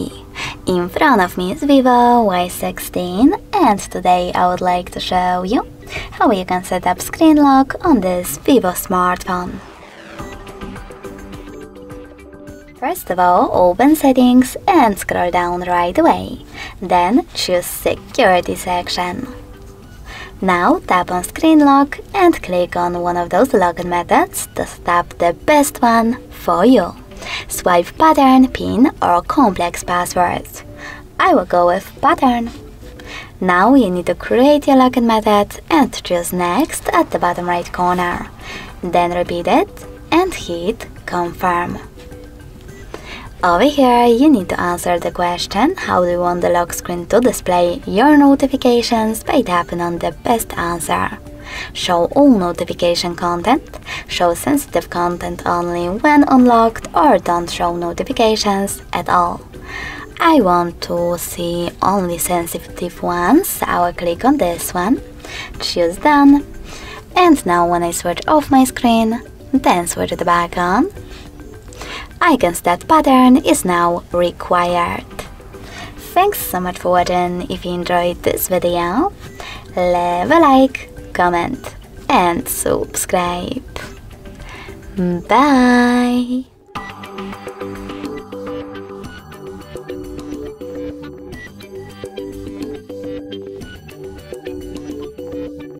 me. In front of me is Vivo Y16, and today I would like to show you how you can set up screen lock on this Vivo smartphone. First of all, open Settings and scroll down right away. Then choose Security section. Now tap on Screen Lock and click on one of those login methods to tap the best one for you. Swipe Pattern, PIN or Complex Passwords. I will go with Pattern. Now you need to create your login method and choose Next at the bottom right corner. Then repeat it and hit Confirm. Over here, you need to answer the question, how do you want the lock screen to display your notifications, by tapping on the best answer. Show all notification content, show sensitive content only when unlocked, or don't show notifications at all. I want to see only sensitive ones, so I will click on this one, choose Done, and now when I switch off my screen, then switch it back on. Icons that pattern is now required. Thanks so much for watching. If you enjoyed this video, leave a like, comment and subscribe. Bye!